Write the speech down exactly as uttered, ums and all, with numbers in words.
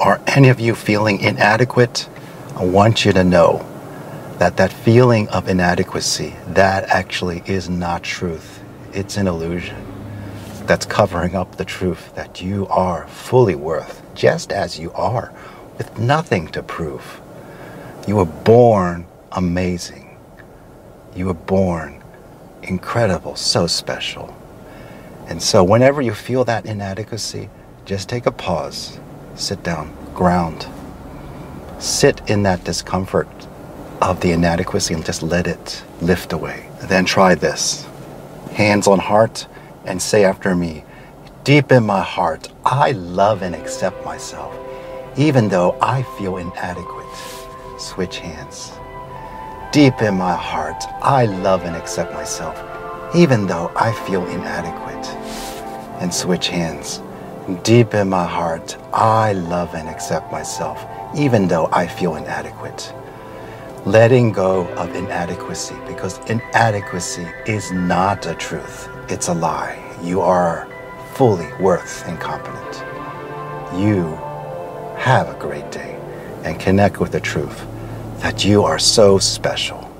Are any of you feeling inadequate? I want you to know that that feeling of inadequacy, that actually is not truth. It's an illusion that's covering up the truth that you are fully worth, just as you are, with nothing to prove. You were born amazing. You were born incredible, so special. And so whenever you feel that inadequacy, just take a pause. Sit down, ground, sit in that discomfort of the inadequacy and just let it lift away. Then try this, hands on heart, and say after me, deep in my heart, I love and accept myself, even though I feel inadequate. Switch hands. Deep in my heart, I love and accept myself, even though I feel inadequate. And switch hands. Deep in my heart, I love and accept myself, even though I feel inadequate. Letting go of inadequacy, because inadequacy is not a truth. It's a lie. You are fully worth and competent. You have a great day, and connect with the truth that you are so special.